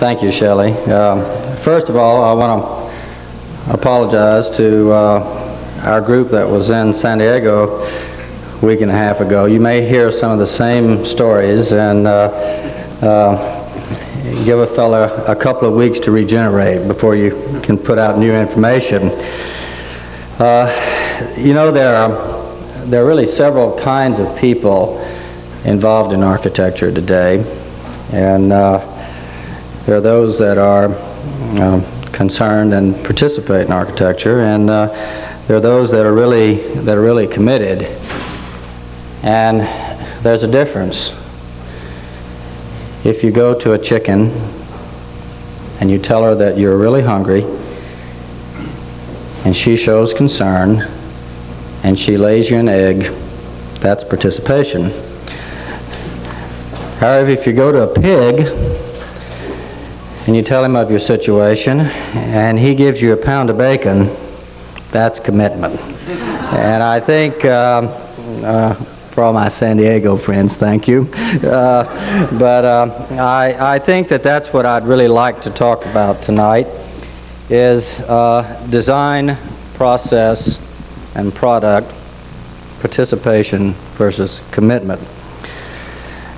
Thank you, Shelley. First of all, I want to apologize to our group that was in San Diego a week and a half ago. You may hear some of the same stories, and give a fella a couple of weeks to regenerate before you can put out new information. You know, there are really several kinds of people involved in architecture today, and there are those that are concerned and participate in architecture, and there are those that are really committed. And there's a difference. If you go to a chicken and you tell her that you're really hungry, and she shows concern, and she lays you an egg, that's participation. However, if you go to a pig and you tell him of your situation and he gives you a pound of bacon, that's commitment. And I think, for all my San Diego friends, thank you. But I think that that's what I'd really like to talk about tonight, is design, process, and product, participation versus commitment.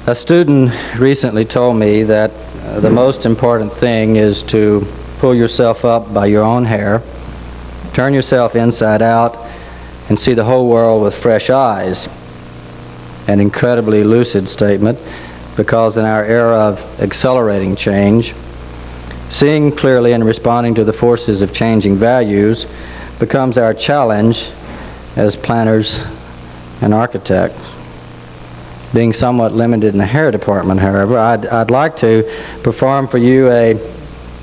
A student recently told me that the most important thing is to pull yourself up by your own hair, turn yourself inside out, and see the whole world with fresh eyes. An incredibly lucid statement, because in our era of accelerating change, seeing clearly and responding to the forces of changing values becomes our challenge as planners and architects. Being somewhat limited in the hair department, however, I'd like to perform for you a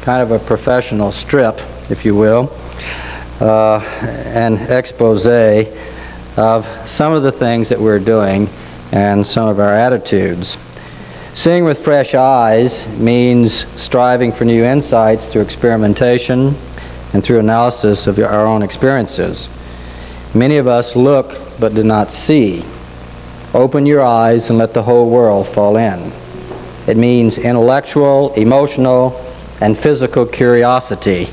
kind of a professional strip, if you will, an expose of some of the things that we're doing and some of our attitudes. Seeing with fresh eyes means striving for new insights through experimentation and through analysis of our own experiences. Many of us look but do not see. Open your eyes and let the whole world fall in. It means intellectual, emotional, and physical curiosity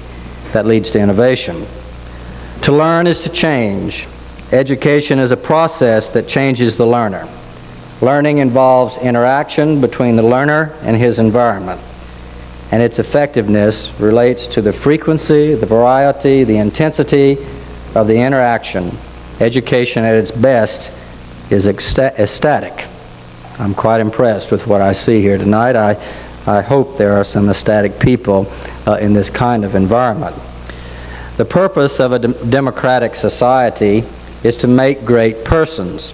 that leads to innovation. To learn is to change. Education is a process that changes the learner. Learning involves interaction between the learner and his environment, and its effectiveness relates to the frequency, the variety, the intensity of the interaction. Education at its best is ecstatic. I'm quite impressed with what I see here tonight. I hope there are some ecstatic people in this kind of environment. The purpose of a democratic society is to make great persons.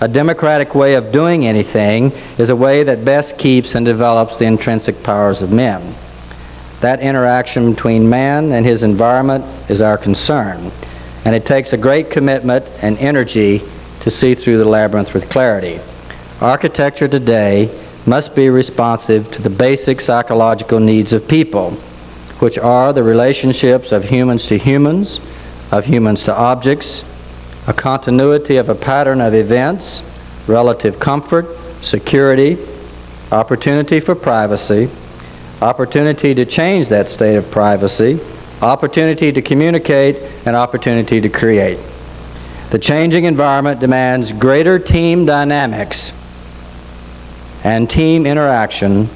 A democratic way of doing anything is a way that best keeps and develops the intrinsic powers of men. That interaction between man and his environment is our concern, and it takes a great commitment and energy to see through the labyrinth with clarity. Architecture today must be responsive to the basic psychological needs of people, which are the relationships of humans to humans, of humans to objects, a continuity of a pattern of events, relative comfort, security, opportunity for privacy, opportunity to change that state of privacy, opportunity to communicate, and opportunity to create. The changing environment demands greater team dynamics and team interaction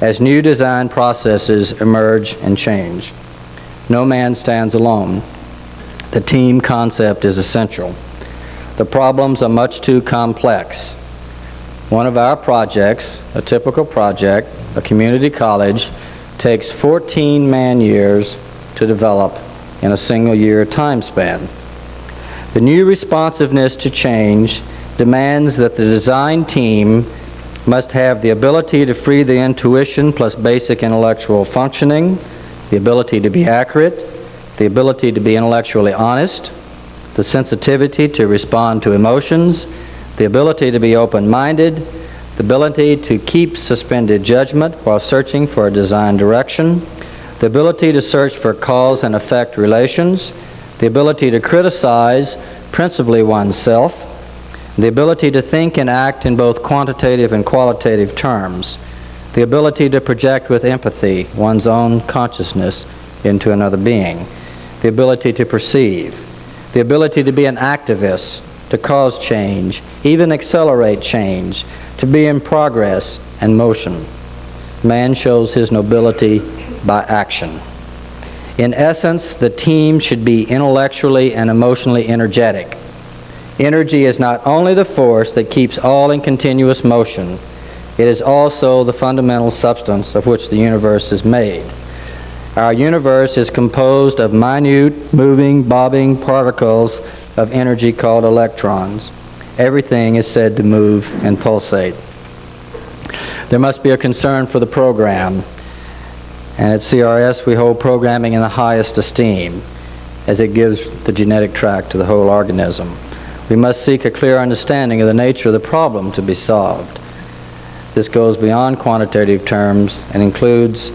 as new design processes emerge and change. No man stands alone. The team concept is essential. The problems are much too complex. One of our projects, a typical project, a community college, takes 14 man-years to develop in a single year time span. The new responsiveness to change demands that the design team must have the ability to free the intuition plus basic intellectual functioning, the ability to be accurate, the ability to be intellectually honest, the sensitivity to respond to emotions, the ability to be open-minded, the ability to keep suspended judgment while searching for a design direction, the ability to search for cause and effect relations, the ability to criticize principally oneself, the ability to think and act in both quantitative and qualitative terms, the ability to project with empathy one's own consciousness into another being, the ability to perceive, the ability to be an activist, to cause change, even accelerate change, to be in progress and motion. Man shows his nobility by action. In essence, the team should be intellectually and emotionally energetic. Energy is not only the force that keeps all in continuous motion, it is also the fundamental substance of which the universe is made. Our universe is composed of minute, moving, bobbing particles of energy called electrons. Everything is said to move and pulsate. There must be a concern for the program. And at CRS, we hold programming in the highest esteem, as it gives the genetic tract to the whole organism. We must seek a clear understanding of the nature of the problem to be solved. This goes beyond quantitative terms and includes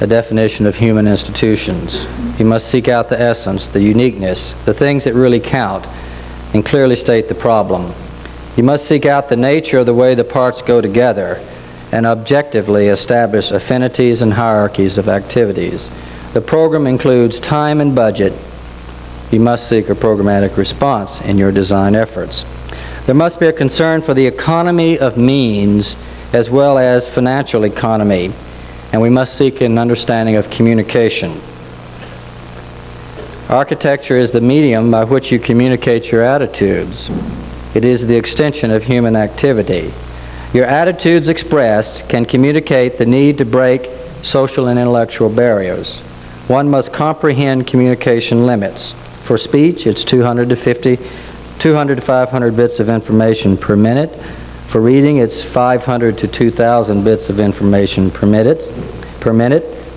a definition of human institutions. You must seek out the essence, the uniqueness, the things that really count, and clearly state the problem. You must seek out the nature of the way the parts go together and objectively establish affinities and hierarchies of activities. The program includes time and budget. You must seek a programmatic response in your design efforts. There must be a concern for the economy of means as well as financial economy, and we must seek an understanding of communication. Architecture is the medium by which you communicate your attitudes. It is the extension of human activity. Your attitudes expressed can communicate the need to break social and intellectual barriers. One must comprehend communication limits. For speech, it's 200 to 500 bits of information per minute. For reading, it's 500 to 2,000 bits of information per minute,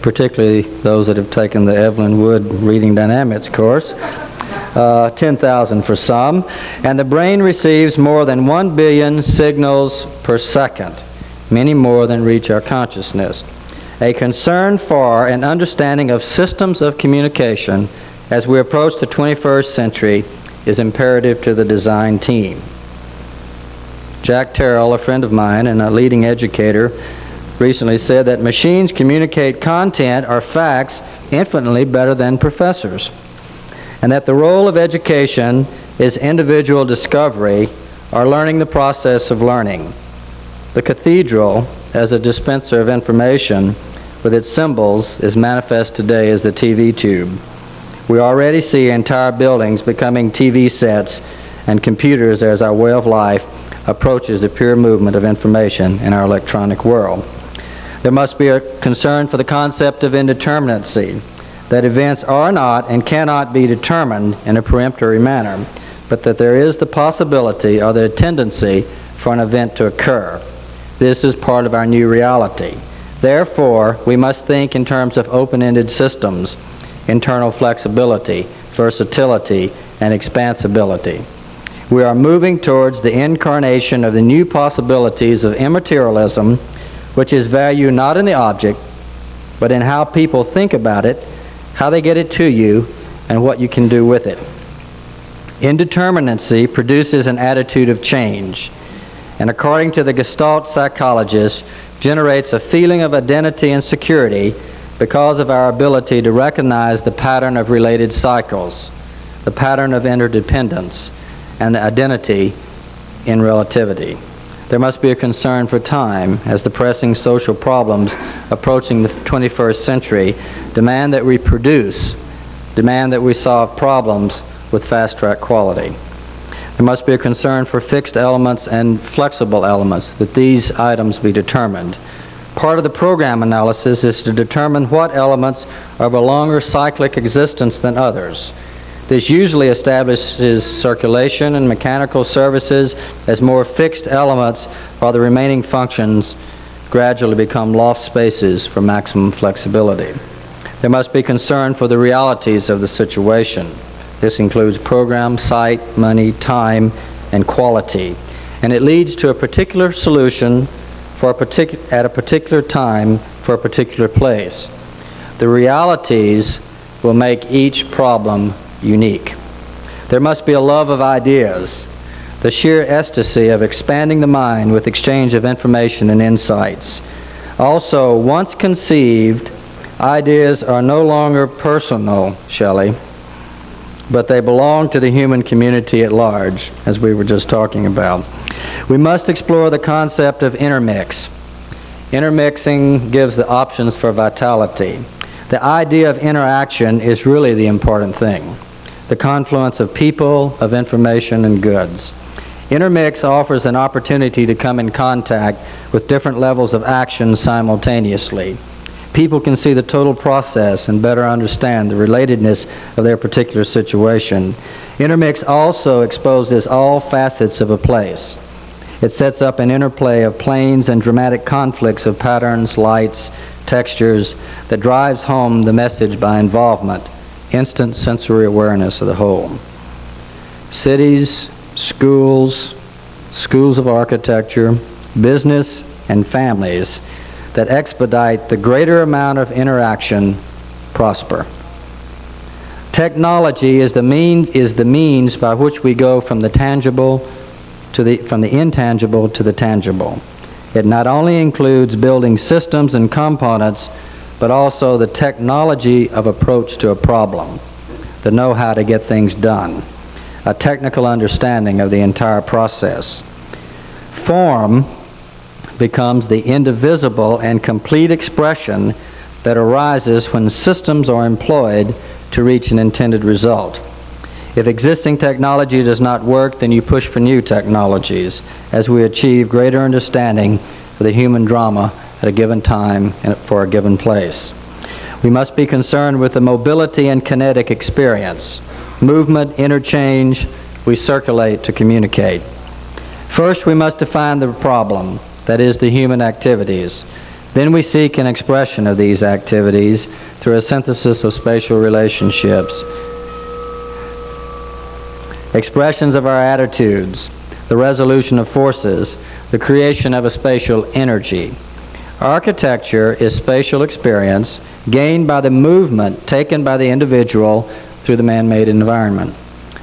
particularly those that have taken the Evelyn Wood Reading Dynamics course. 10,000 for some, and the brain receives more than 1 billion signals per second, many more than reach our consciousness. A concern for an understanding of systems of communication as we approach the 21st century is imperative to the design team. Jack Terrell, a friend of mine and a leading educator, recently said that machines communicate content or facts infinitely better than professors, and that the role of education is individual discovery or learning the process of learning. The cathedral, as a dispenser of information with its symbols, is manifest today as the TV tube. We already see entire buildings becoming TV sets and computers as our way of life approaches the pure movement of information in our electronic world. There must be a concern for the concept of indeterminacy, that events are not and cannot be determined in a peremptory manner, but that there is the possibility or the tendency for an event to occur. This is part of our new reality. Therefore, we must think in terms of open-ended systems, internal flexibility, versatility, and expansibility. We are moving towards the incarnation of the new possibilities of immaterialism, which is value not in the object, but in how people think about it, how they get it to you, and what you can do with it. Indeterminacy produces an attitude of change, and according to the Gestalt psychologist, generates a feeling of identity and security because of our ability to recognize the pattern of related cycles, the pattern of interdependence, and the identity in relativity. There must be a concern for time, as the pressing social problems approaching the 21st century demand that we produce, demand that we solve problems with fast-track quality. There must be a concern for fixed elements and flexible elements, that these items be determined. Part of the program analysis is to determine what elements are of a longer cyclic existence than others. This usually establishes circulation and mechanical services as more fixed elements, while the remaining functions gradually become loft spaces for maximum flexibility. There must be concern for the realities of the situation. This includes program, site, money, time, and quality. And it leads to a particular solution for at a particular time for a particular place. The realities will make each problem unique. There must be a love of ideas. the sheer ecstasy of expanding the mind with exchange of information and insights. Also, once conceived, ideas are no longer personal, Shelley, but they belong to the human community at large, as we were just talking about. We must explore the concept of intermix. Intermixing gives the options for vitality. The idea of interaction is really the important thing, the confluence of people, of information, and goods. Intermix offers an opportunity to come in contact with different levels of action simultaneously. People can see the total process and better understand the relatedness of their particular situation. Intermix also exposes all facets of a place. It sets up an interplay of planes and dramatic conflicts of patterns, lights, textures that drives home the message by involvement, instant sensory awareness of the whole. Cities, schools, schools of architecture, business, and families that expedite the greater amount of interaction prosper. Technology is the means by which we go from the tangible to the intangible to the tangible. It not only includes building systems and components, but also the technology of approach to a problem, the know-how to get things done, a technical understanding of the entire process. Form becomes the indivisible and complete expression that arises when systems are employed to reach an intended result. If existing technology does not work, then you push for new technologies as we achieve greater understanding of the human drama at a given time and for a given place. We must be concerned with the mobility and kinetic experience. Movement, interchange, we circulate to communicate. First, we must define the problem, that is, the human activities. Then we seek an expression of these activities through a synthesis of spatial relationships, expressions of our attitudes, the resolution of forces, the creation of a spatial energy. Architecture is spatial experience gained by the movement taken by the individual through the man-made environment.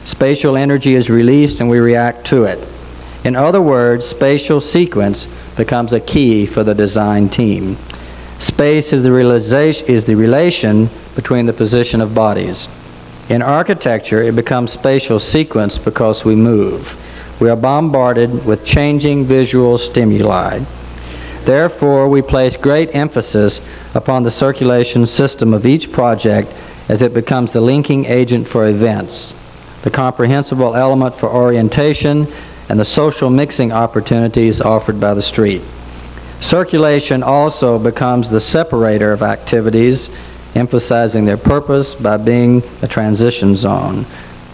Spatial energy is released and we react to it. In other words, spatial sequence becomes a key for the design team. Space is the relation between the position of bodies. In architecture, it becomes spatial sequence because we move. We are bombarded with changing visual stimuli. Therefore, we place great emphasis upon the circulation system of each project as it becomes the linking agent for events, the comprehensible element for orientation, and the social mixing opportunities offered by the street. Circulation also becomes the separator of activities, emphasizing their purpose by being a transition zone.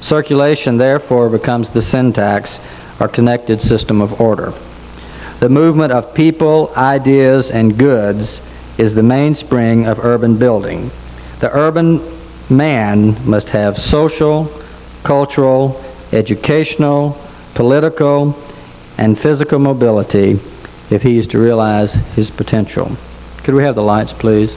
Circulation, therefore, becomes the syntax or connected system of order. The movement of people, ideas, and goods is the mainspring of urban building. The urban man must have social, cultural, educational, political, and physical mobility if he is to realize his potential. Could we have the lights, please?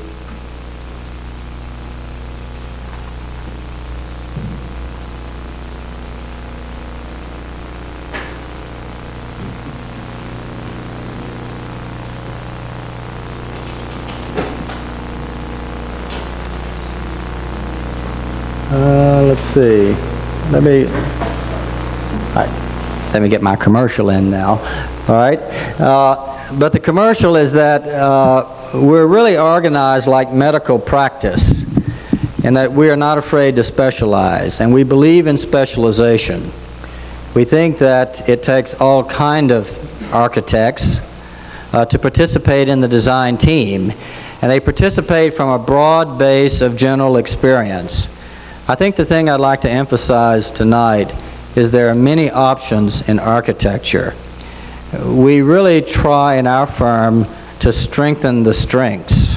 Let's see. Let me get my commercial in now, all right? But the commercial is that we're really organized like medical practice and that we are not afraid to specialize, and we believe in specialization. We think that it takes all kind of architects to participate in the design team, and they participate from a broad base of general experience. I think the thing I'd like to emphasize tonight is there are many options in architecture. We really try in our firm to strengthen the strengths,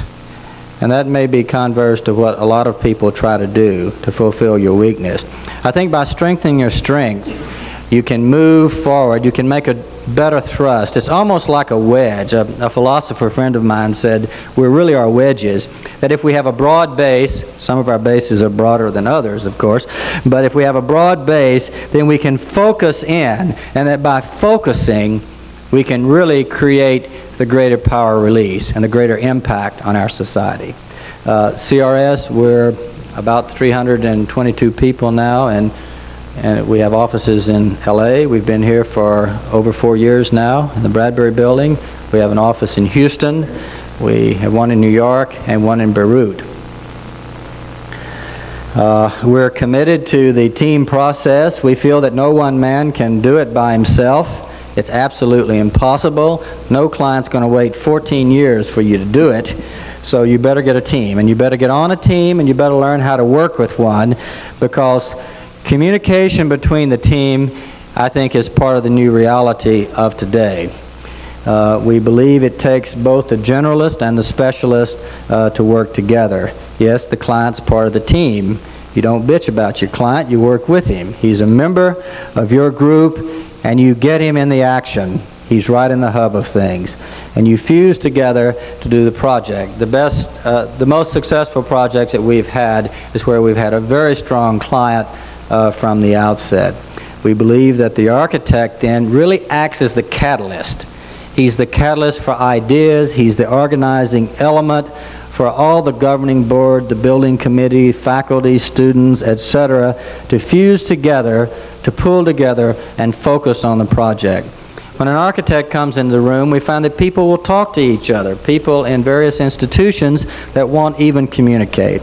and that may be converse to what a lot of people try to do to fulfill your weakness. I think by strengthening your strengths, you can move forward, you can make a better thrust. It's almost like a wedge. A philosopher friend of mine said we really are wedges, that if we have a broad base, some of our bases are broader than others, of course, but if we have a broad base, then we can focus in, and that by focusing, we can really create the greater power release and the greater impact on our society. CRS, we're about 322 people now, and we have offices in LA. We've been here for over 4 years now in the Bradbury Building. We have an office in Houston. We have one in New York and one in Beirut. We're committed to the team process. We feel that no one man can do it by himself. It's absolutely impossible. No client's going to wait 14 years for you to do it. So you better get a team, and you better get on a team, and you better learn how to work with one, because communication between the team, I think, is part of the new reality of today. We believe it takes both the generalist and the specialist to work together. Yes, the client's part of the team. You don't bitch about your client, you work with him. He's a member of your group, and you get him in the action. He's right in the hub of things. And you fuse together to do the project. The most successful projects that we've had is where we've had a very strong client from the outset. We believe that the architect then really acts as the catalyst. He's the catalyst for ideas. He's the organizing element for all the governing board, the building committee, faculty, students, etc., to fuse together, to pull together, and focus on the project. When an architect comes into the room, we find that people will talk to each other, people in various institutions that won't even communicate.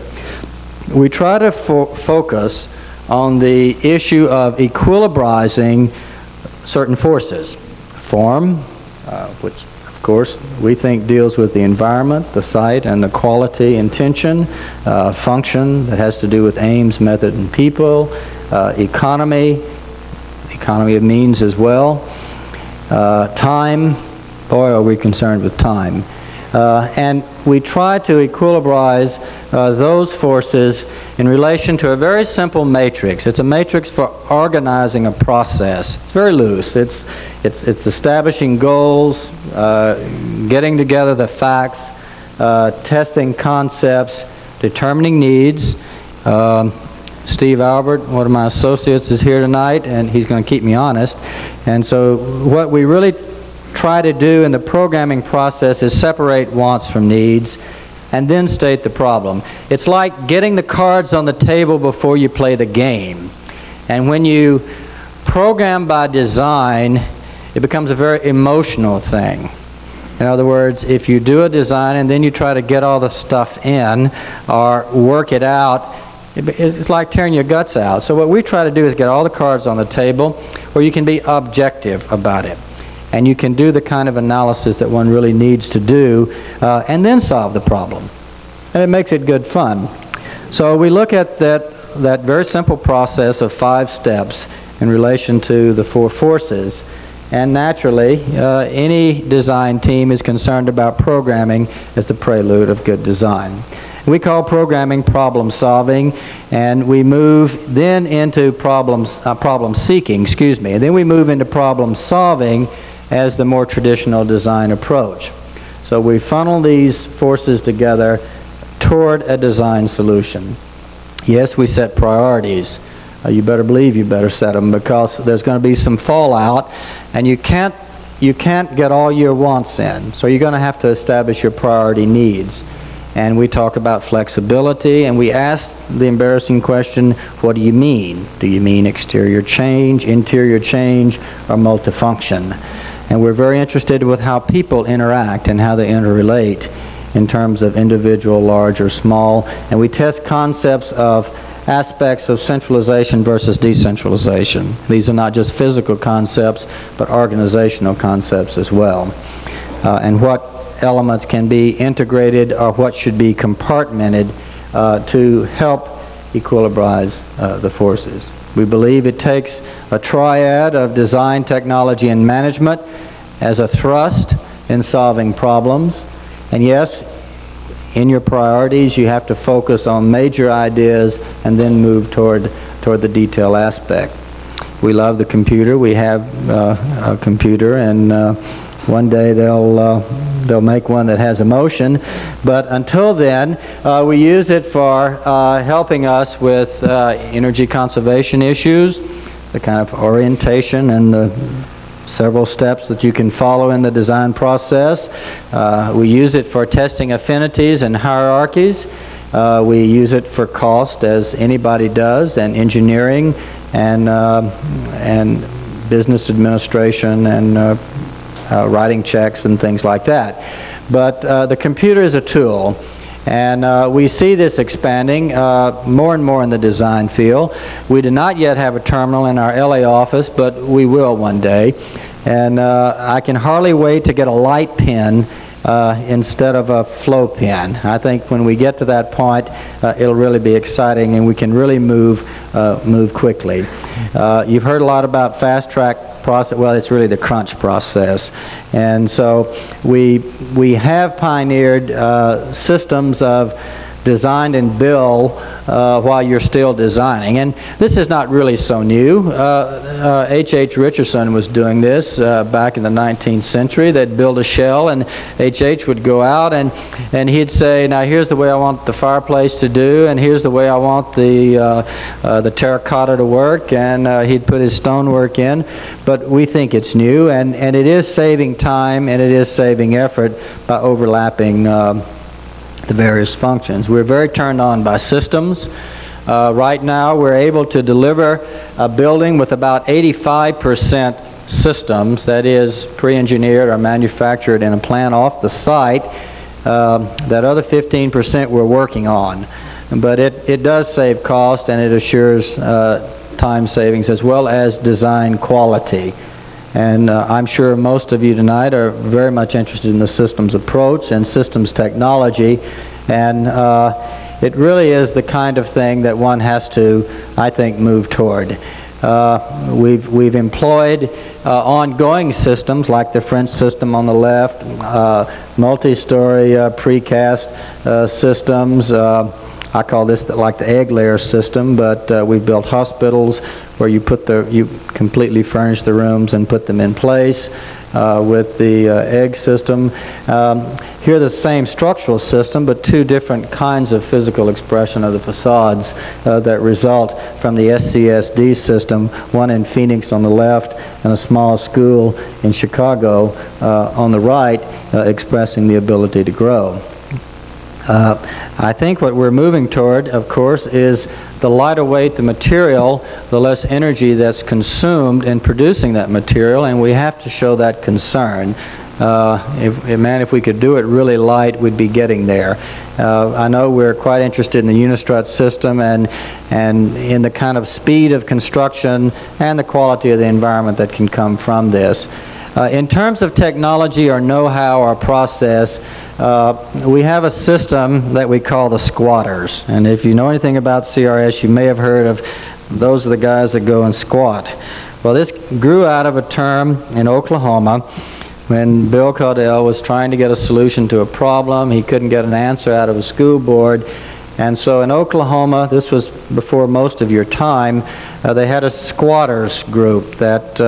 We try to focus on the issue of equilibrizing certain forces. Form, which of course we think deals with the environment, the site, and the quality, intention. Function, that has to do with aims, method, and people. Economy of means as well. Time, boy are we concerned with time. And we try to equilibrize those forces in relation to a very simple matrix. It's a matrix for organizing a process. It's very loose. It's establishing goals, getting together the facts, testing concepts, determining needs. Steve Albert, one of my associates, is here tonight, and he's going to keep me honest. And so what we really try to do in the programming process is separate wants from needs and then state the problem. It's like getting the cards on the table before you play the game. And when you program by design, it becomes a very emotional thing. In other words, if you do a design and then you try to get all the stuff in or work it out, it's like tearing your guts out. So what we try to do is get all the cards on the table where you can be objective about it. And you can do the kind of analysis that one really needs to do and then solve the problem. And it makes it good fun. So we look at that very simple process of 5 steps in relation to the 4 forces. And naturally, any design team is concerned about programming as the prelude of good design. We call programming problem solving, and we move then into problem seeking, excuse me, and then we move into problem solving as the more traditional design approach. So we funnel these forces together toward a design solution. Yes, we set priorities. You better believe you better set them, because there's going to be some fallout, and you can't get all your wants in. So you're going to have to establish your priority needs. And we talk about flexibility, and we ask the embarrassing question, what do you mean? Do you mean exterior change, interior change, or multifunction? And we're very interested with how people interact and how they interrelate in terms of individual, large, or small. And we test concepts of aspects of centralization versus decentralization. These are not just physical concepts, but organizational concepts as well. And what elements can be integrated or what should be compartmented to help equilibrize the forces. We believe it takes a triad of design, technology, and management as a thrust in solving problems. And yes, in your priorities you have to focus on major ideas and then move toward the detail aspect. we love the computer. We have a computer, and one day they'll make one that has emotion. But until then, we use it for helping us with energy conservation issues, the kind of orientation and the several steps that you can follow in the design process. We use it for testing affinities and hierarchies. We use it for cost, as anybody does, and engineering, and business administration, and writing checks and things like that. But the computer is a tool, and we see this expanding more and more in the design field. We do not yet have a terminal in our LA office, but we will one day. And I can hardly wait to get a light pen instead of a flow pen. I think when we get to that point, it'll really be exciting, and we can really move quickly. You've heard a lot about fast track process. Well, it's really the crunch process, and so we have pioneered systems of design and build while you're still designing. And this is not really so new. H.H. Richardson was doing this back in the 19th century. They'd build a shell, and H.H. would go out and he'd say, now here's the way I want the fireplace to do, and here's the way I want the terracotta to work, and he'd put his stonework in. But we think it's new, and it is saving time, and it is saving effort by overlapping the various functions. We're very turned on by systems. Right now we're able to deliver a building with about 85% systems, that is pre-engineered or manufactured in a plant off the site. That other 15% we're working on. But it does save cost, and it assures time savings as well as design quality. And I'm sure most of you tonight are very much interested in the systems approach and systems technology, and it really is the kind of thing that one has to, I think, move toward. We've employed ongoing systems like the French system on the left, multi-story precast systems. I call this like the egg layer system, but we've built hospitals where you completely furnish the rooms and put them in place with the egg system. Here the same structural system, but two different kinds of physical expression of the facades that result from the SCSD system, one in Phoenix on the left and a small school in Chicago on the right, expressing the ability to grow. I think what we're moving toward, of course, is the lighter weight the material, the less energy that's consumed in producing that material, and we have to show that concern. If we could do it really light, we'd be getting there. I know we're quite interested in the Unistrut system and in the kind of speed of construction and the quality of the environment that can come from this. In terms of technology or know-how or process, we have a system that we call the squatters. And if you know anything about CRS, you may have heard of those are the guys that go and squat. Well, this grew out of a term in Oklahoma when Bill Caudell was trying to get a solution to a problem. He couldn't get an answer out of a school board. And so in Oklahoma, this was before most of your time, they had a squatters group that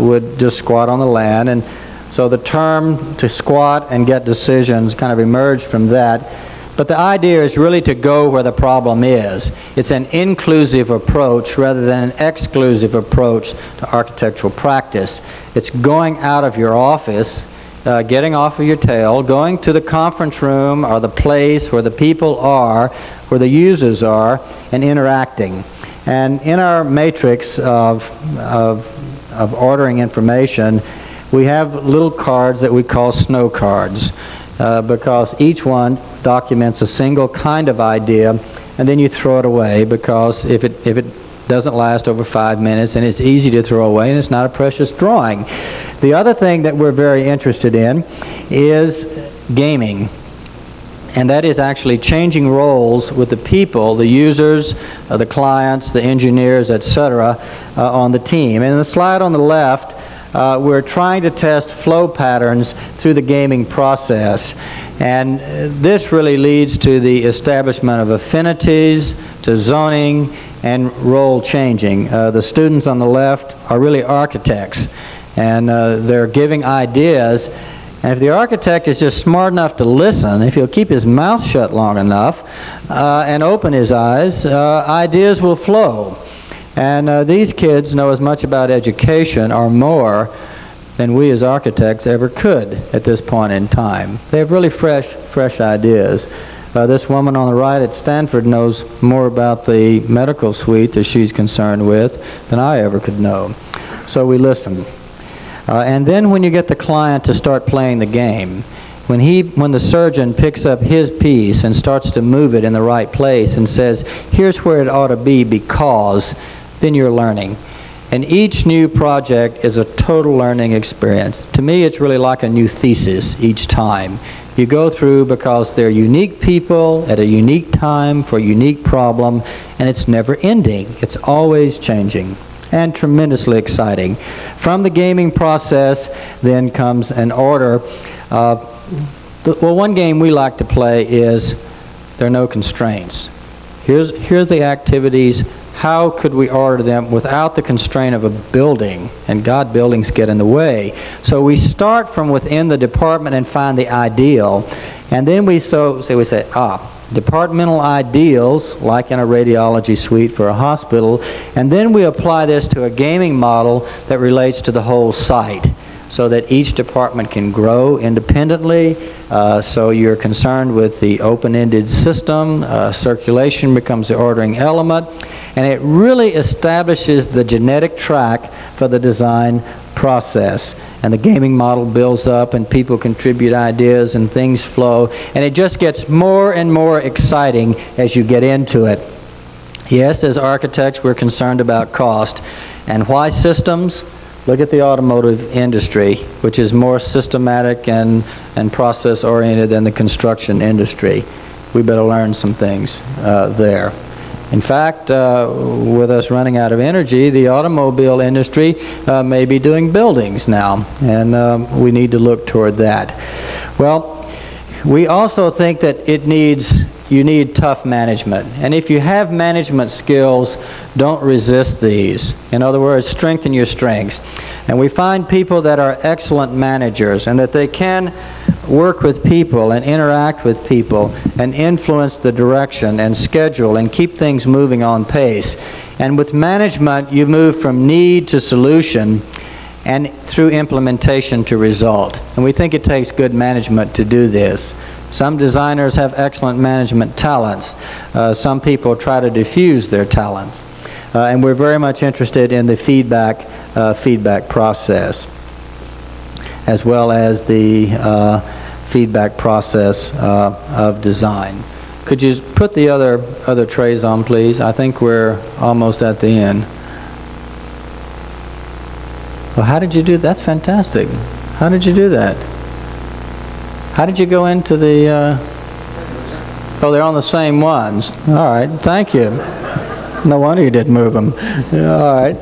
would just squat on the land. And so the term to squat and get decisions kind of emerged from that. But the idea is really to go where the problem is. It's an inclusive approach rather than an exclusive approach to architectural practice. It's going out of your office, getting off of your tail, going to the conference room or the place where the people are, where the users are, and interacting. And in our matrix of ordering information, we have little cards that we call snow cards, because each one documents a single kind of idea, and then you throw it away, because if it doesn't last over 5 minutes, and it's easy to throw away, and it's not a precious drawing. The other thing that we're very interested in is gaming, and that is actually changing roles with the people, the users, the clients, the engineers, etc., on the team. And in the slide on the left, we're trying to test flow patterns through the gaming process, and this really leads to the establishment of affinities, to zoning, and role changing. The students on the left are really architects, and they're giving ideas. And if the architect is just smart enough to listen, if he'll keep his mouth shut long enough and open his eyes, ideas will flow. And these kids know as much about education or more than we as architects ever could at this point in time. They have really fresh ideas. This woman on the right at Stanford knows more about the medical suite that she's concerned with than I ever could know. So we listen. And then when you get the client to start playing the game, when the surgeon picks up his piece and starts to move it in the right place and says, here's where it ought to be because, then you're learning. And each new project is a total learning experience. To me, it's really like a new thesis each time. You go through because they're unique people at a unique time for a unique problem, and it's never ending. It's always changing and tremendously exciting. From the gaming process then comes an order. Well, one game we like to play is there are no constraints. Here's the activities. How could we order them without the constraint of a building? And God, buildings get in the way. So we start from within the department and find the ideal. And then we say, departmental ideals, like in a radiology suite for a hospital. And then we apply this to a gaming model that relates to the whole site, so that each department can grow independently. So you're concerned with the open-ended system. Circulation becomes the ordering element. And it really establishes the genetic track for the design process. And the gaming model builds up, and people contribute ideas, and things flow. And it just gets more and more exciting as you get into it. Yes, as architects, we're concerned about cost. And why systems? Look at the automotive industry, which is more systematic and process-oriented than the construction industry. We better learn some things there. In fact, with us running out of energy, the automobile industry may be doing buildings now, and we need to look toward that. Well, we also think that you need tough management. And if you have management skills, don't resist these. In other words, strengthen your strengths. And we find people that are excellent managers, and that they can work with people and interact with people and influence the direction and schedule and keep things moving on pace. And with management, you move from need to solution and through implementation to result. And we think it takes good management to do this. Some designers have excellent management talents. Some people try to diffuse their talents. And we're very much interested in the feedback process, as well as the feedback process of design. Could you put the other trays on, please? I think we're almost at the end. Well, how did you do? That's fantastic. How did you do that? How did you go into the... Oh, they're on the same ones. All right, thank you. No wonder you didn't move them. All right.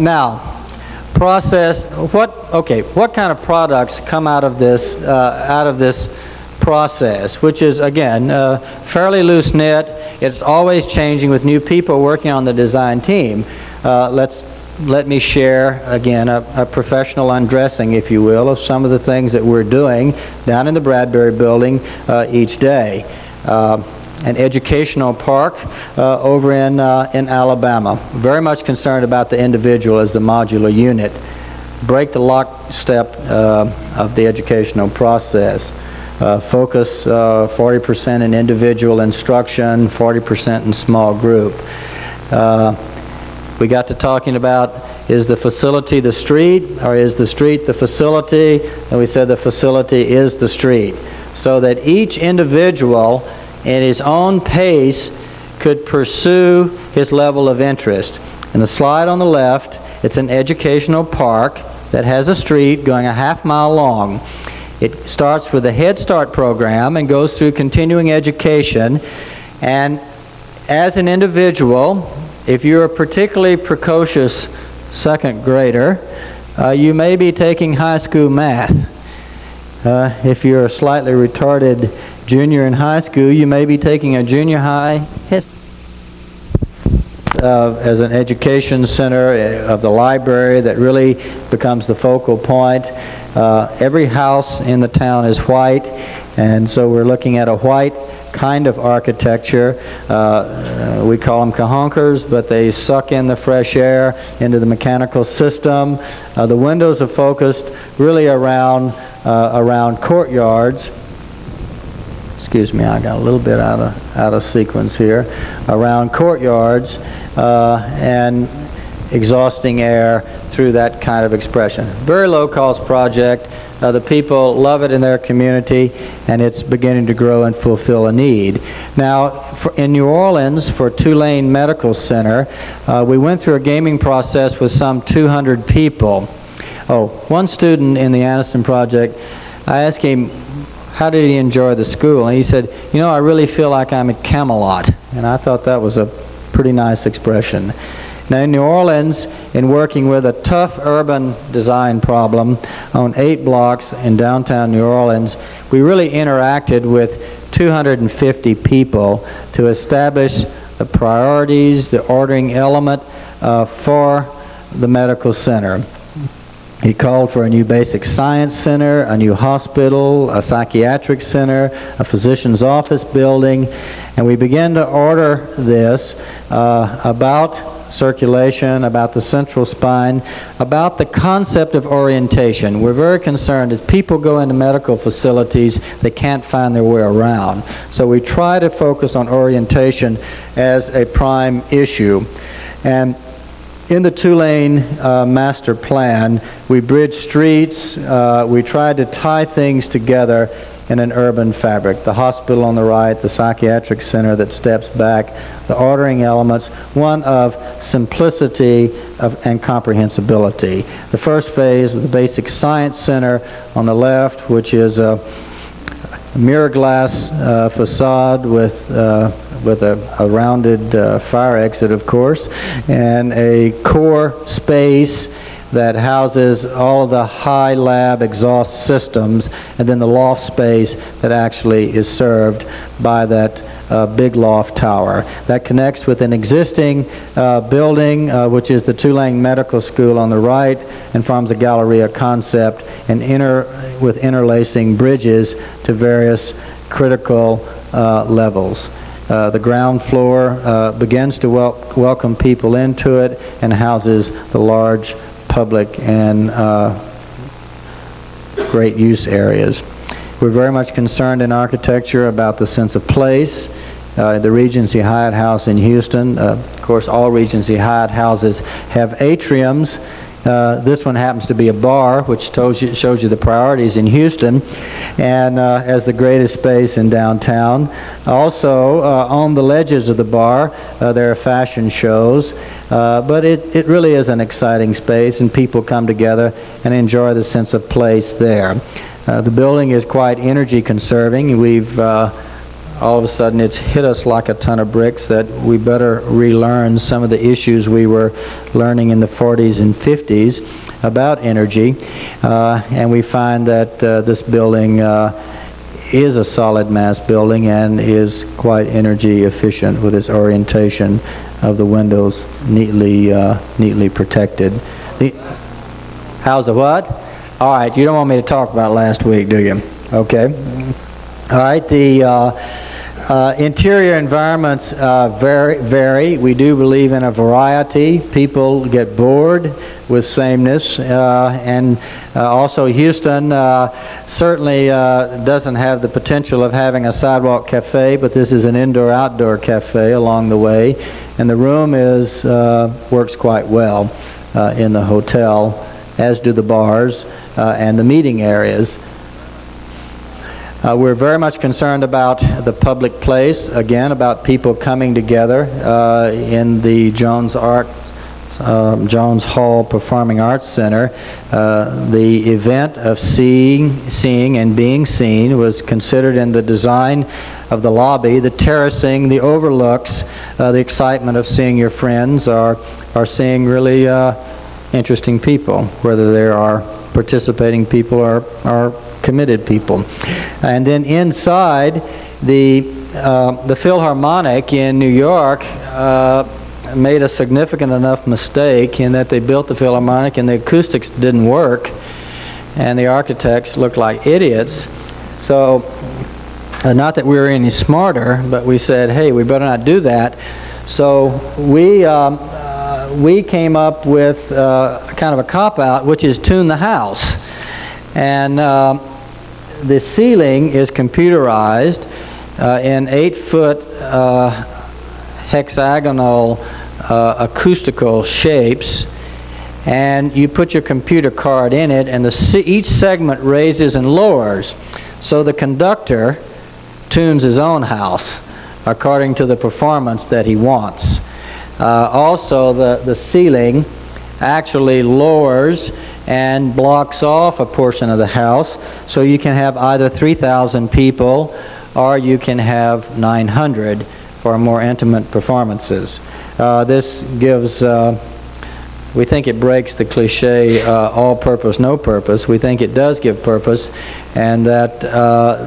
Now, process. What kind of products come out of this process, which is again fairly loose knit. It's always changing with new people working on the design team. Let me share again a professional undressing, if you will, of some of the things that we're doing down in the Bradbury Building each day. An educational park over in Alabama. Very much concerned about the individual as the modular unit. Break the lockstep of the educational process. Focus 40% in individual instruction, 40% in small group. We got to talking about, is the facility the street, or is the street the facility? And we said the facility is the street. So that each individual at his own pace could pursue his level of interest. In the slide on the left, it's an educational park that has a street going a half-mile long. It starts with a Head Start program and goes through continuing education. And as an individual, if you're a particularly precocious second grader, you may be taking high school math. If you're a slightly retarded junior in high school, you may be taking a junior high history. as an education center of the library that really becomes the focal point. Every house in the town is white, and so we're looking at a white kind of architecture. We call them cahonkers, but they suck in the fresh air into the mechanical system. The windows are focused really around courtyards. Excuse me, I got a little bit out of sequence here. Around courtyards and exhausting air through that kind of expression. Very low cost project. The people love it in their community, and it's beginning to grow and fulfill a need. Now, in New Orleans, for Tulane Medical Center, we went through a gaming process with some 200 people. Oh, one student in the Anniston project, I asked him, how did he enjoy the school? And he said, you know, I really feel like I'm at Camelot. And I thought that was a pretty nice expression. Now in New Orleans, in working with a tough urban design problem on 8 blocks in downtown New Orleans, we really interacted with 250 people to establish the priorities, the ordering element for the medical center. He called for a new basic science center, a new hospital, a psychiatric center, a physician's office building, and we began to order this about circulation, about the central spine, about the concept of orientation. We're very concerned as people go into medical facilities, they can't find their way around. So we try to focus on orientation as a prime issue. And in the Tulane master plan, we bridged streets, we tried to tie things together in an urban fabric. The hospital on the right, the psychiatric center that steps back, the ordering elements, one of simplicity and comprehensibility. The first phase was the basic science center on the left, which is a mirror glass facade with a rounded fire exit, of course, and a core space that houses all of the high lab exhaust systems, and then the loft space that actually is served by that big loft tower. That connects with an existing building, which is the Tulane Medical School on the right, and forms a Galleria concept, and with interlacing bridges to various critical levels. The ground floor begins to welcome people into it and houses the large public and great use areas. We're very much concerned in architecture about the sense of place. The Regency Hyatt House in Houston, of course all Regency Hyatt Houses have atriums. This one happens to be a bar, which shows you the priorities in Houston, and as the greatest space in downtown. Also, on the ledges of the bar, there are fashion shows, but it really is an exciting space, and people come together and enjoy the sense of place there. The building is quite energy conserving. We've all of a sudden it's hit us like a ton of bricks that we better relearn some of the issues we were learning in the 40s and 50s about energy, and we find that this building is a solid mass building and is quite energy efficient with its orientation of the windows neatly protected. How's the what? All right, you don't want me to talk about last week, do you? Okay. All right, the interior environments vary. We do believe in a variety. People get bored with sameness, and also Houston certainly doesn't have the potential of having a sidewalk cafe, but this is an indoor-outdoor cafe along the way, and the room is works quite well in the hotel, as do the bars and the meeting areas. We're very much concerned about the public place, again, about people coming together in the Jones Hall Performing Arts Center. The event of seeing and being seen was considered in the design of the lobby, the terracing, the overlooks, the excitement of seeing your friends, or seeing really interesting people, whether they are participating people or committed people. And then inside, the Philharmonic in New York made a significant enough mistake in that they built the Philharmonic and the acoustics didn't work and the architects looked like idiots. So not that we were any smarter, but we said, hey, we better not do that. So we came up with kind of a cop-out, which is tune the house. And the ceiling is computerized in 8-foot hexagonal acoustical shapes, and you put your computer card in it, and each segment raises and lowers. So the conductor tunes his own house according to the performance that he wants. Also, the ceiling actually lowers and blocks off a portion of the house, so you can have either 3,000 people or you can have 900 for more intimate performances. This gives, we think it breaks the cliche all purpose, no purpose. We think it does give purpose, and that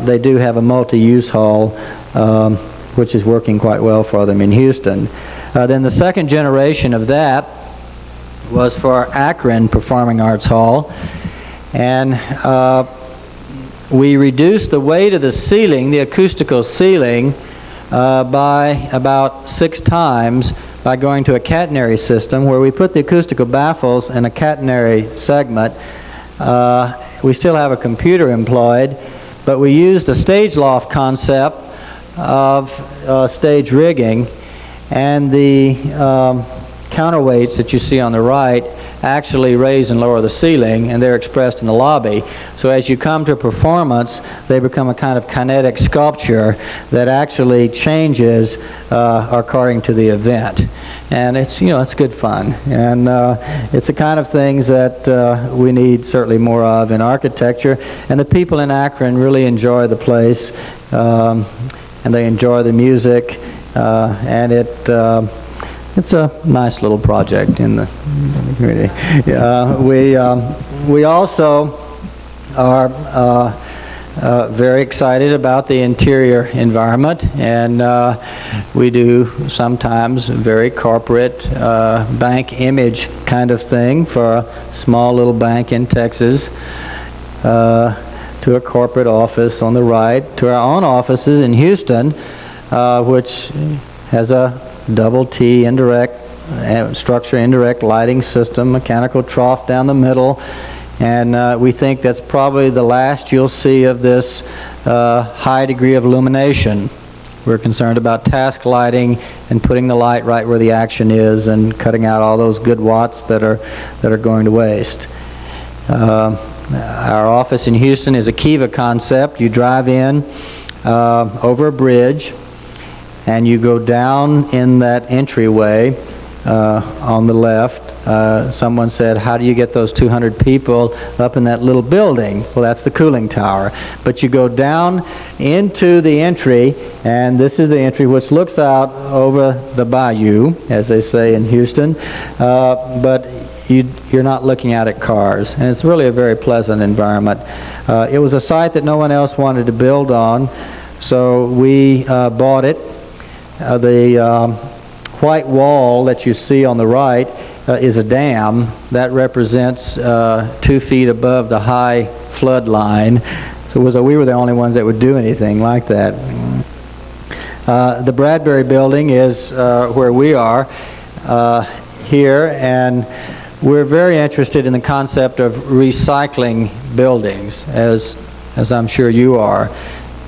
they do have a multi-use hall which is working quite well for them in Houston. Then the second generation of that was for Akron Performing Arts Hall, and we reduced the weight of the ceiling, the acoustical ceiling, by about 6 times by going to a catenary system where we put the acoustical baffles in a catenary segment. We still have a computer employed, but we used a stage loft concept of stage rigging, and the counterweights that you see on the right actually raise and lower the ceiling, and they're expressed in the lobby. So as you come to a performance, they become a kind of kinetic sculpture that actually changes according to the event. And it's, you know, it's good fun. And it's the kind of things that we need certainly more of in architecture. And the people in Akron really enjoy the place, and they enjoy the music, and it it's a nice little project in the community. We also are very excited about the interior environment, and we do sometimes very corporate bank image kind of thing for a small little bank in Texas, to a corporate office on the right, to our own offices in Houston, which has a double T indirect structure, indirect lighting system, mechanical trough down the middle, and we think that's probably the last you'll see of this high degree of illumination. We're concerned about task lighting and putting the light right where the action is and cutting out all those good watts that are going to waste. Our office in Houston is a Kiva concept. You drive in over a bridge, and you go down in that entryway on the left. Someone said, how do you get those 200 people up in that little building? Well, that's the cooling tower. But you go down into the entry, and this is the entry which looks out over the bayou, as they say in Houston, but you're not looking out at cars. And it's really a very pleasant environment. It was a site that no one else wanted to build on, so we bought it. The white wall that you see on the right is a dam that represents 2 feet above the high flood line. So we were the only ones that would do anything like that. The Bradbury Building is where we are here, and we're very interested in the concept of recycling buildings, as I'm sure you are.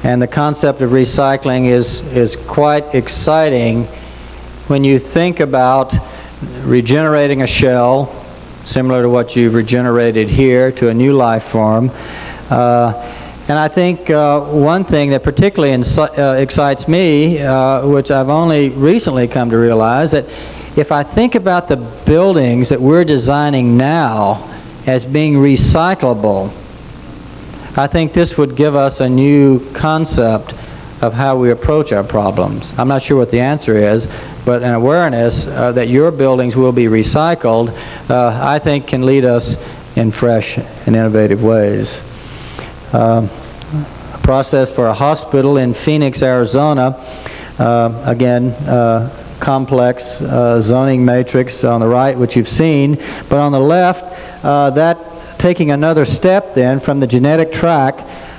And the concept of recycling is quite exciting when you think about regenerating a shell, similar to what you've regenerated here, to a new life form. And I think one thing that particularly excites me, which I've only recently come to realize, that if I think about the buildings that we're designing now as being recyclable, I think this would give us a new concept of how we approach our problems. I'm not sure what the answer is, but an awareness that your buildings will be recycled, I think can lead us in fresh and innovative ways. A process for a hospital in Phoenix, Arizona, again, complex zoning matrix on the right, which you've seen, but on the left, that taking another step then from the genetic track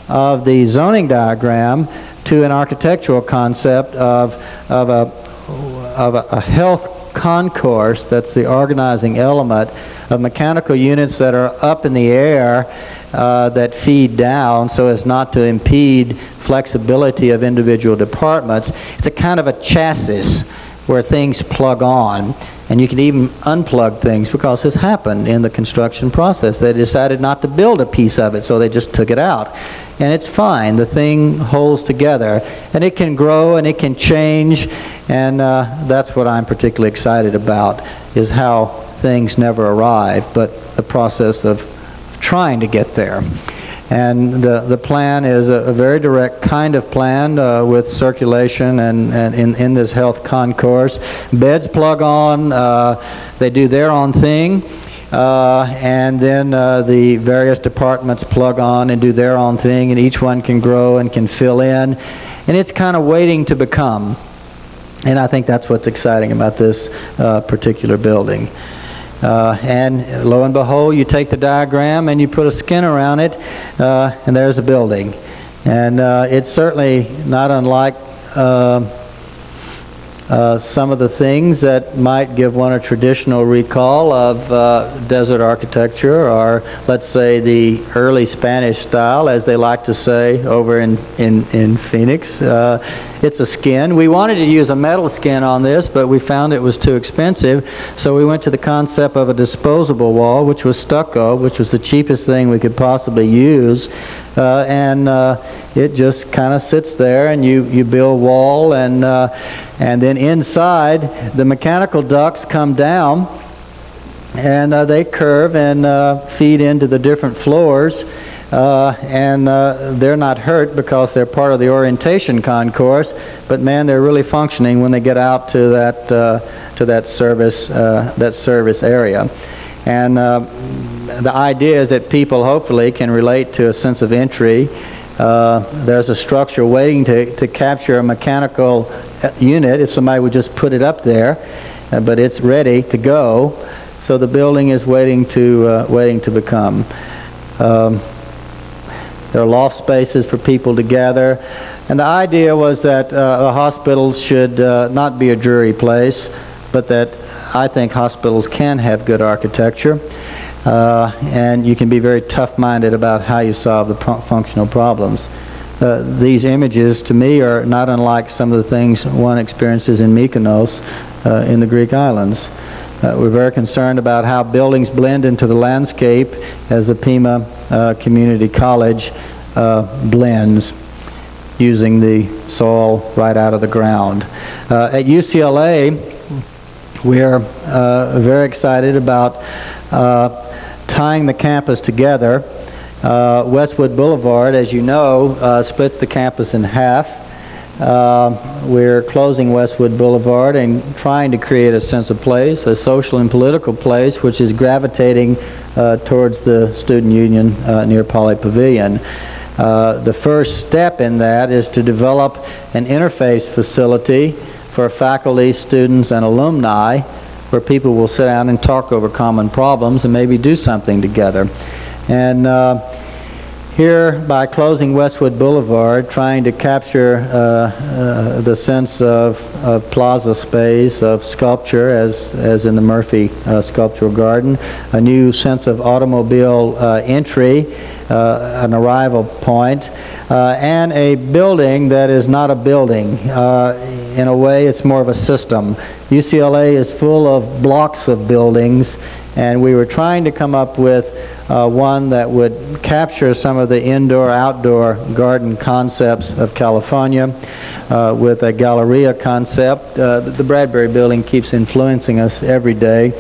of the zoning diagram to an architectural concept of a health concourse that's the organizing element of mechanical units that are up in the air that feed down so as not to impede flexibility of individual departments. It's a kind of a chassis where things plug on, and you can even unplug things, because this happened in the construction process. They decided not to build a piece of it, so they just took it out. And it's fine, the thing holds together, and it can grow and it can change, and that's what I'm particularly excited about, is how things never arrive, but the process of trying to get there. And the plan is a very direct kind of plan with circulation and in this health concourse. Beds plug on, they do their own thing, and then the various departments plug on and do their own thing, and each one can grow and can fill in. And it's kind of waiting to become. And I think that's what's exciting about this particular building. And lo and behold, you take the diagram and you put a skin around it, and there's a building. And it's certainly not unlike some of the things that might give one a traditional recall of desert architecture, or let's say the early Spanish style, as they like to say over in Phoenix. It's a skin. We wanted to use a metal skin on this, but we found it was too expensive, so we went to the concept of a disposable wall, which was stucco, which was the cheapest thing we could possibly use. It just kind of sits there, and you build wall, and then inside the mechanical ducts come down, and they curve and feed into the different floors, and they're not hurt because they're part of the orientation concourse. But man, they're really functioning when they get out to that service area. And the idea is that people hopefully can relate to a sense of entry. There's a structure waiting to capture a mechanical unit if somebody would just put it up there, but it's ready to go. So the building is waiting to become. There are loft spaces for people to gather, and the idea was that a hospital should not be a dreary place, but that I think hospitals can have good architecture. And you can be very tough-minded about how you solve the functional problems. These images, to me, are not unlike some of the things one experiences in Mykonos in the Greek islands. We're very concerned about how buildings blend into the landscape as the Pima Community College blends, using the soil right out of the ground. At UCLA, we're very excited about tying the campus together. Westwood Boulevard, as you know, splits the campus in half. We're closing Westwood Boulevard and trying to create a sense of place, a social and political place, which is gravitating towards the student union near Poly Pavilion. The first step in that is to develop an interface facility for faculty, students, and alumni, where people will sit down and talk over common problems and maybe do something together. And here, by closing Westwood Boulevard, trying to capture the sense of plaza space, of sculpture, as in the Murphy Sculptural Garden, a new sense of automobile entry, an arrival point, and a building that is not a building. In a way, it's more of a system. UCLA is full of blocks of buildings, and we were trying to come up with one that would capture some of the indoor-outdoor garden concepts of California with a galleria concept. The Bradbury Building keeps influencing us every day.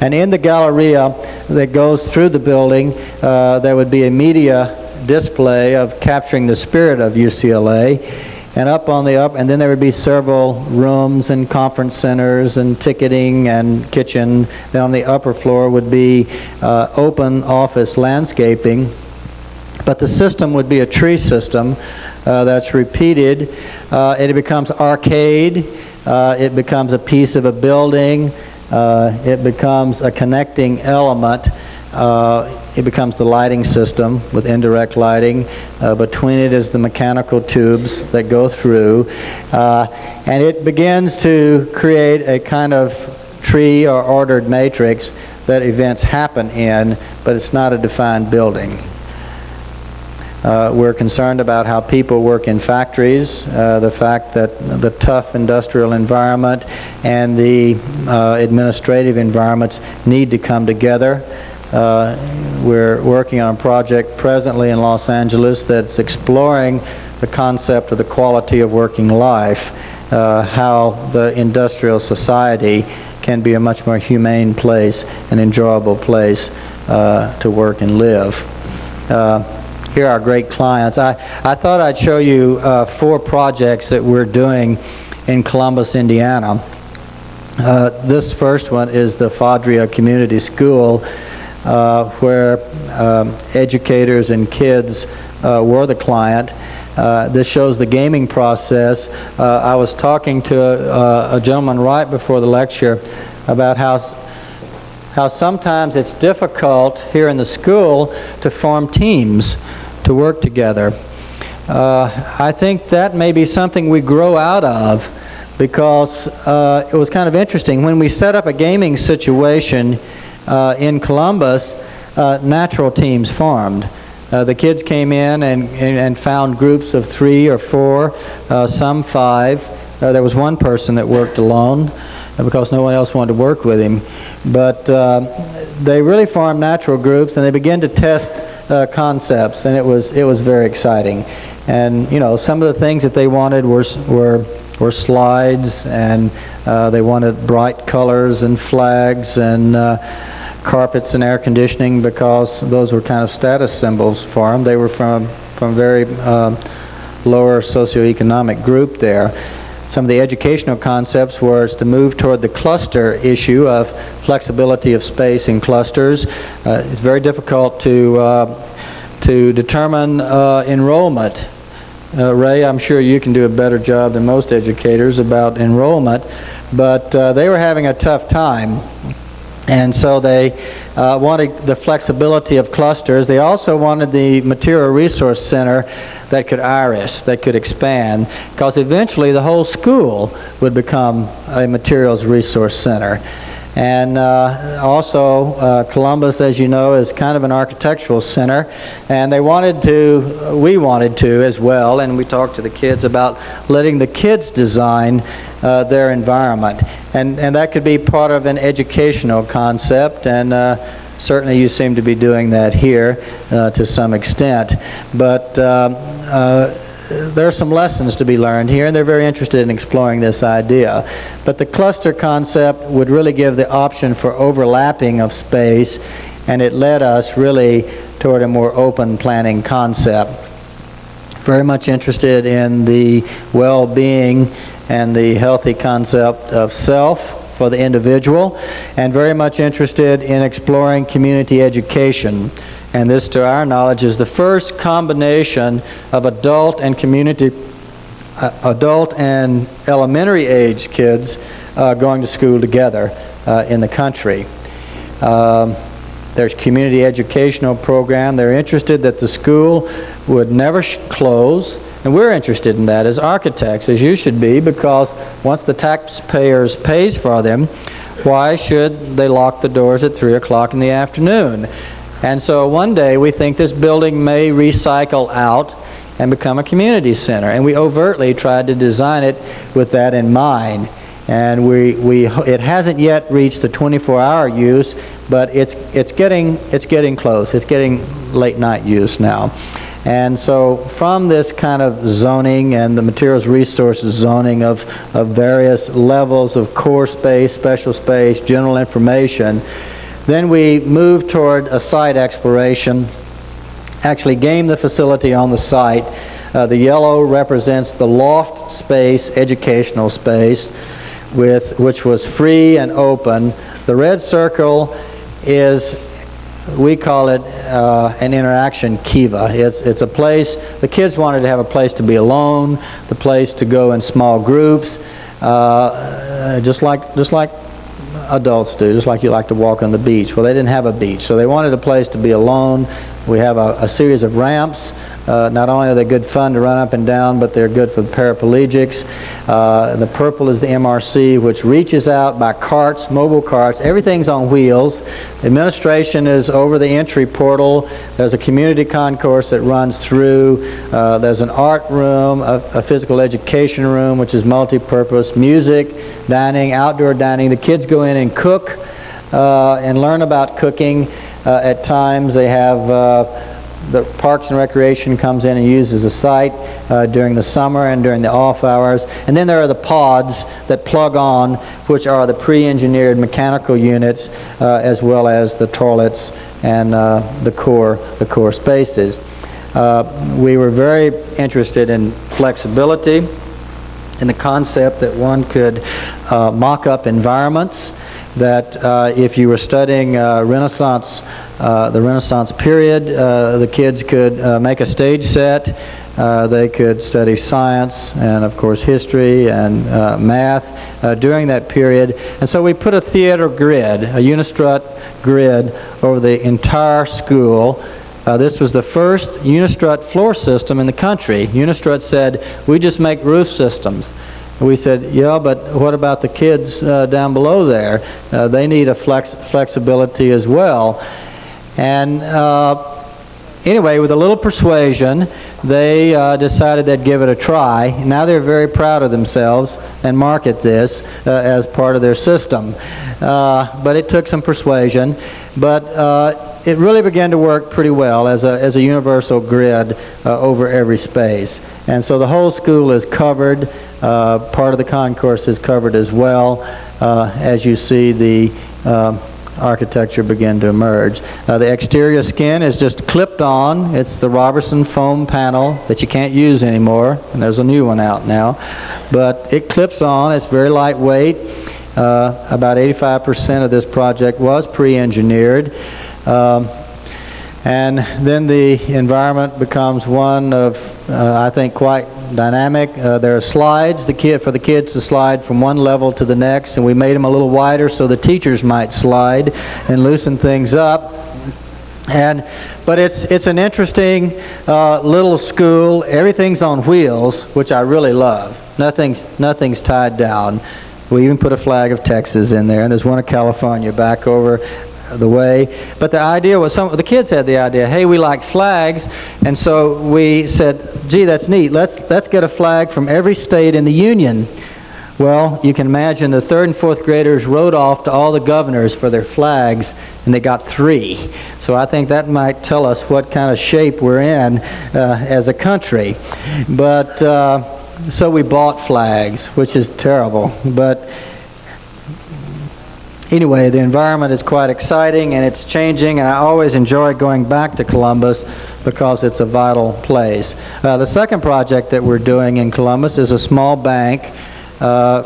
And in the galleria that goes through the building, there would be a media display of capturing the spirit of UCLA. And and then there would be several rooms and conference centers and ticketing and kitchen. Then on the upper floor would be open office landscaping. But the system would be a tree system that's repeated. It becomes arcade. It becomes a piece of a building. It becomes a connecting element. It becomes the lighting system with indirect lighting. Between it is the mechanical tubes that go through. And it begins to create a kind of tree or ordered matrix that events happen in, but it's not a defined building. We're concerned about how people work in factories, the fact that the tough industrial environment and the administrative environments need to come together. We're working on a project presently in Los Angeles that's exploring the concept of the quality of working life, how the industrial society can be a much more humane place, an enjoyable place to work and live. Here are great clients. I thought I'd show you four projects that we're doing in Columbus, Indiana. This first one is the Fadria Community School, where educators and kids were the client. This shows the gaming process. I was talking to a gentleman right before the lecture about how sometimes it's difficult here in the school to form teams to work together. I think that may be something we grow out of, because it was kind of interesting. When we set up a gaming situation in Columbus, natural teams formed. The kids came in and found groups of 3 or 4, some 5. There was one person that worked alone, because no one else wanted to work with him. But they really formed natural groups, and they began to test concepts, and it was very exciting. And you know, some of the things that they wanted were slides, and they wanted bright colors and flags and carpets and air conditioning, because those were kind of status symbols for them. They were from very lower socioeconomic group there. Some of the educational concepts were to move toward the cluster issue of flexibility of space in clusters. It's very difficult to determine enrollment. Ray, I'm sure you can do a better job than most educators about enrollment, but they were having a tough time. And so they wanted the flexibility of clusters. They also wanted the material resource center that could iris, that could expand, because eventually the whole school would become a materials resource center. And also Columbus, as you know, is kind of an architectural center, and we wanted to as well, and we talked to the kids about letting the kids design their environment, and that could be part of an educational concept, and certainly you seem to be doing that here to some extent. But there are some lessons to be learned here, and they're very interested in exploring this idea. But the cluster concept would really give the option for overlapping of space, and it led us really toward a more open planning concept. Very much interested in the well-being and the healthy concept of self for the individual, and very much interested in exploring community education. And this, to our knowledge, is the first combination of adult and community, adult and elementary age kids going to school together in the country. There's community educational program. They're interested that the school would never close, and we're interested in that as architects, as you should be, because once the taxpayers pays for them, why should they lock the doors at 3 o'clock in the afternoon? And so one day we think this building may recycle out and become a community center. And we overtly tried to design it with that in mind. And it hasn't yet reached the 24-hour use, but it's getting close. It's getting late night use now. And so from this kind of zoning and the materials resources zoning of various levels of core space, special space, general information, then we moved toward a site exploration, actually game the facility on the site. The yellow represents the loft space, educational space, which was free and open. The red circle is, we call it an interaction kiva. It's a place, the kids wanted to have a place to be alone, the place to go in small groups, just like adults do, just like you like to walk on the beach. Well, they didn't have a beach, so they wanted a place to be alone. We have a series of ramps. Not only are they good fun to run up and down, but they're good for the paraplegics. The purple is the MRC, which reaches out by carts, mobile carts. Everything's on wheels. The administration is over the entry portal. There's a community concourse that runs through. There's an art room, a physical education room, which is multi-purpose, music, dining, outdoor dining. The kids go in and cook and learn about cooking. At times they have the Parks and Recreation comes in and uses the site during the summer and during the off hours. And then there are the pods that plug on, which are the pre-engineered mechanical units as well as the toilets and the core spaces. We were very interested in flexibility and the concept that one could mock up environments, that if you were studying Renaissance, the Renaissance period, the kids could make a stage set. They could study science and, of course, history and math during that period. And so we put a theater grid, a Unistrut grid, over the entire school. This was the first Unistrut floor system in the country. Unistrut said, we just make roof systems. We said, yeah, but what about the kids down below there? They need a flexibility as well. And anyway, with a little persuasion, they decided they'd give it a try. Now they're very proud of themselves and market this as part of their system. But it took some persuasion. But it really began to work pretty well as a universal grid over every space. And so the whole school is covered. Part of the concourse is covered as well. As you see, the architecture begin to emerge. The exterior skin is just clipped on. It's the Robertson foam panel that you can't use anymore, and there's a new one out now. But it clips on. It's very lightweight. About 85% of this project was pre-engineered. And then the environment becomes one of, I think, quite dynamic. There are slides for the kids to slide from one level to the next, and we made them a little wider so the teachers might slide and loosen things up. But it's an interesting little school. Everything's on wheels, which I really love. Nothing's tied down. We even put a flag of Texas in there, and there's one of California back over the way. But the idea was, some of the kids had the idea, hey, we like flags, and so we said, gee, that's neat, let's get a flag from every state in the union. Well, you can imagine the third and fourth graders wrote off to all the governors for their flags, and they got 3. So I think that might tell us what kind of shape we're in as a country. But so we bought flags, which is terrible, but anyway, the environment is quite exciting and it's changing, and I always enjoy going back to Columbus because it's a vital place. The second project that we're doing in Columbus is a small bank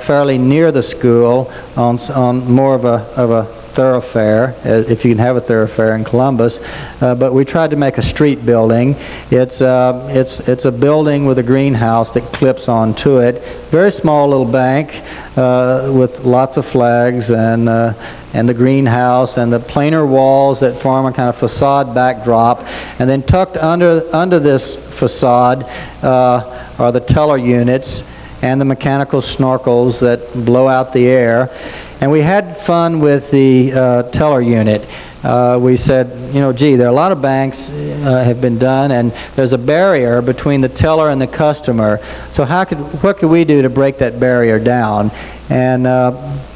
fairly near the school on more of a thoroughfare, if you can have a thoroughfare in Columbus, but we tried to make a street building. It's a building with a greenhouse that clips onto it. Very small little bank with lots of flags and the greenhouse and the planar walls that form a kind of facade backdrop. And then tucked under this facade are the teller units and the mechanical snorkels that blow out the air. And we had fun with the teller unit. We said, you know, gee, there are a lot of banks have been done, and there's a barrier between the teller and the customer. So what could we do to break that barrier down? And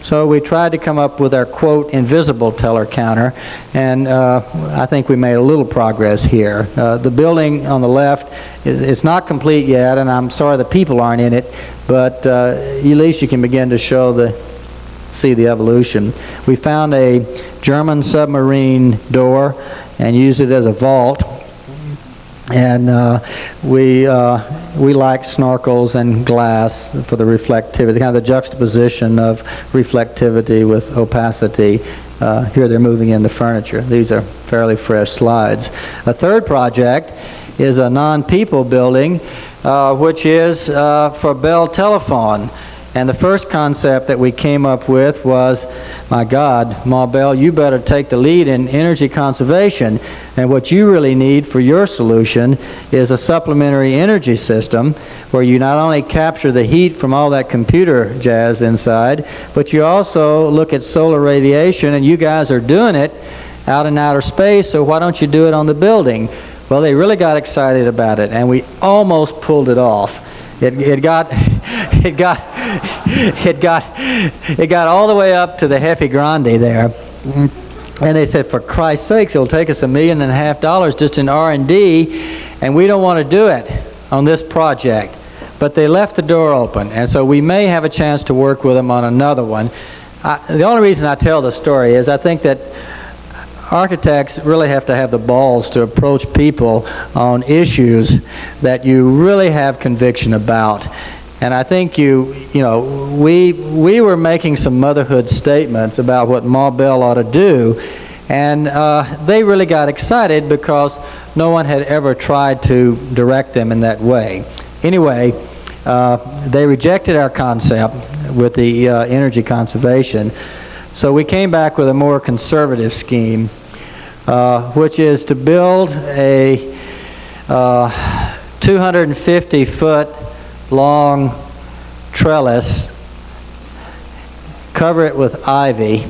so we tried to come up with our, quote, invisible teller counter, and I think we made a little progress here. The building on the left, it's not complete yet, and I'm sorry the people aren't in it, but at least you can begin to see the evolution. We found a German submarine door and used it as a vault, and we like snorkels and glass for the reflectivity, kind of the juxtaposition of reflectivity with opacity. Here they're moving in the furniture. These are fairly fresh slides. A third project is a non-people building, which is for Bell Telephone. And the first concept that we came up with was, my God, Ma Bell, you better take the lead in energy conservation. And what you really need for your solution is a supplementary energy system where you not only capture the heat from all that computer jazz inside, but you also look at solar radiation, and you guys are doing it out in outer space, so why don't you do it on the building? Well, they really got excited about it, and we almost pulled it off. It got all the way up to the Jefe Grande there, and they said, for Christ's sakes, it'll take us $1.5 million just in R&D, and we don't want to do it on this project. But they left the door open, and so we may have a chance to work with them on another one. The only reason I tell the story is I think that architects really have to have the balls to approach people on issues that you really have conviction about. And I think we were making some motherhood statements about what Ma Bell ought to do, and they really got excited because no one had ever tried to direct them in that way. Anyway, they rejected our concept with the energy conservation. So we came back with a more conservative scheme, which is to build a 250-foot long trellis, cover it with ivy,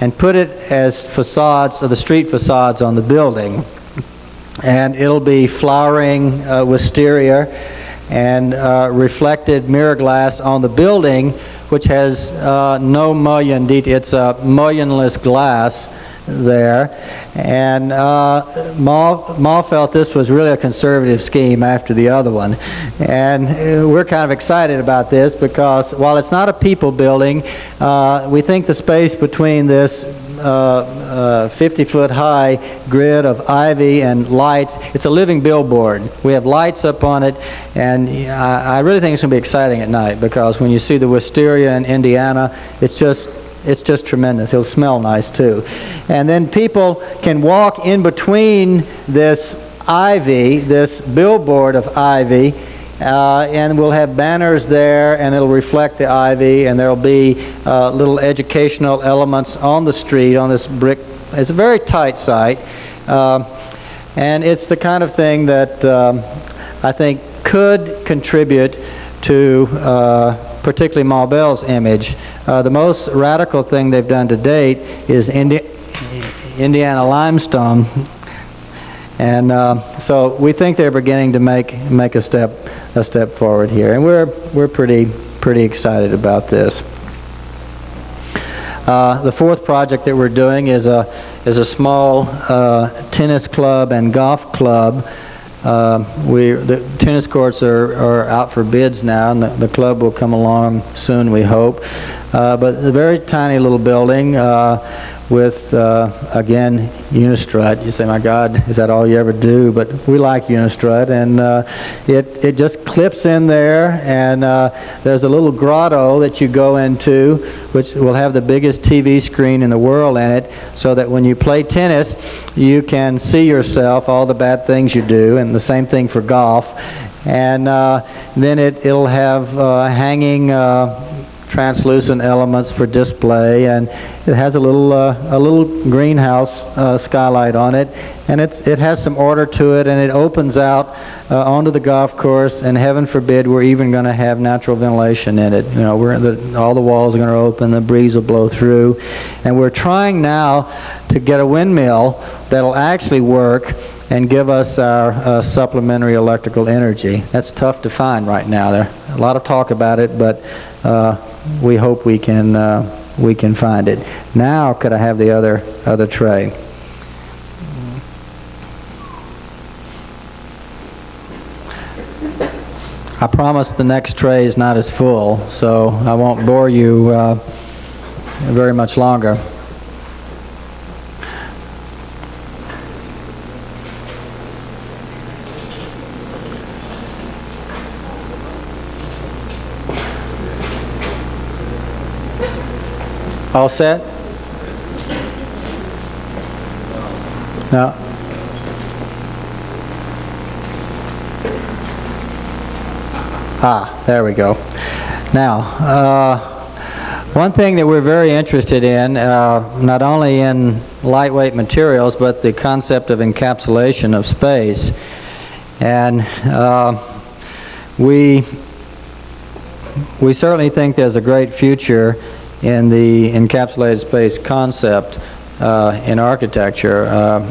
and put it as facades, or the street facades on the building. And it'll be flowering wisteria and reflected mirror glass on the building, which has no mullion detail. It's a mullionless glass there. And Ma felt this was really a conservative scheme after the other one. And we're kind of excited about this because while it's not a people building, we think the space between this 50-foot high grid of ivy and lights. It's a living billboard. We have lights up on it, and I really think it's going to be exciting at night, because when you see the wisteria in Indiana, it's just tremendous. It'll smell nice too. And then people can walk in between this ivy, this billboard of ivy, and we'll have banners there, and it'll reflect the ivy, and there'll be little educational elements on the street, on this brick. It's a very tight site, and it's the kind of thing that I think could contribute to particularly Ma Bell's image. The most radical thing they've done to date is Indiana limestone. And so we think they're beginning to make a step forward here, and we're pretty excited about this. The fourth project that we're doing is a small tennis club and golf club. The tennis courts are out for bids now, and the club will come along soon, we hope. But a very tiny little building. With, again, Unistrut. You say, my God, is that all you ever do? But we like Unistrut, and it just clips in there, and there's a little grotto that you go into, which will have the biggest TV screen in the world in it, so that when you play tennis, you can see yourself, all the bad things you do, and the same thing for golf. And then it'll have hanging translucent elements for display, and it has a little greenhouse skylight on it, and it has some order to it, and it opens out onto the golf course. And heaven forbid we're even going to have natural ventilation in it. You know, all the walls are going to open, the breeze will blow through, and we're trying now to get a windmill that'll actually work and give us our supplementary electrical energy. That's tough to find right now. There's a lot of talk about it, but we hope we can find it. Now, could I have the other tray? I promise the next tray is not as full, so I won't bore you very much longer. All set? No. There we go. Now, one thing that we're very interested in, not only in lightweight materials, but the concept of encapsulation of space. And we certainly think there's a great future in the encapsulated space concept in architecture.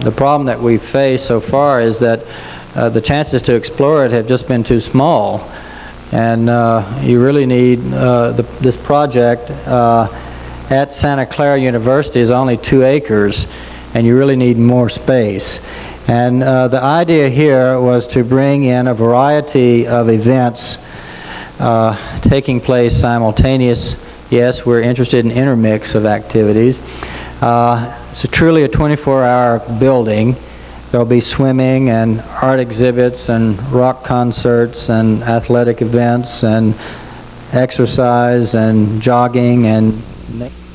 The problem that we face so far is that the chances to explore it have just been too small. And you really need, this project at Santa Clara University is only 2 acres, and you really need more space. And the idea here was to bring in a variety of events taking place simultaneous. Yes, we're interested in intermix of activities. It's truly a 24-hour building. There'll be swimming and art exhibits and rock concerts and athletic events and exercise and jogging and